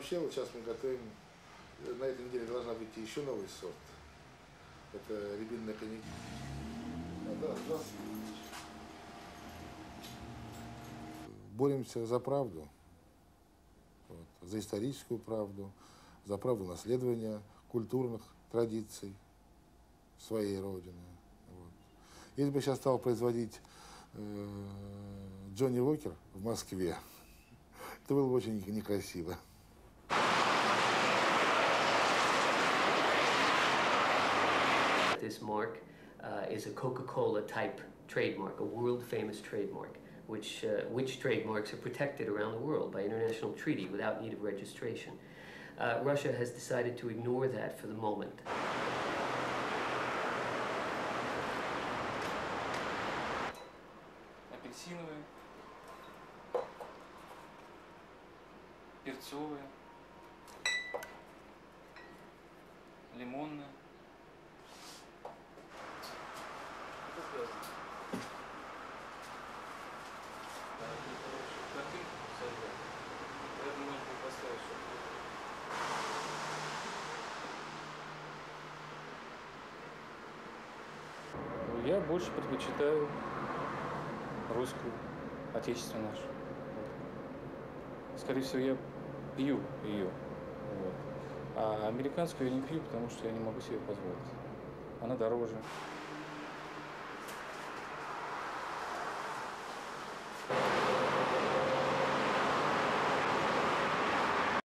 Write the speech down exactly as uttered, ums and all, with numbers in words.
вообще, вот сейчас мы готовим, на этой неделе должна выйти еще новый сорт. Это рябинная коньяки. Да, да. Боремся за правду, вот, за историческую правду, за правду наследования культурных традиций своей родины. Вот. Если бы сейчас стал производить э, Джонни Уокер в Москве, это было бы очень некрасиво. This mark uh, is a Coca-Cola type trademark, a world-famous trademark, which, uh, which trademarks are protected around the world by international treaty without need of registration. Uh, Russia has decided to ignore that for the moment. Апельсиновые, перцовые, лимонные. Я больше предпочитаю русскую, отечественную нашу. Скорее всего, я пью ее. Вот. А американскую я не пью, потому что я не могу себе позволить. Она дороже.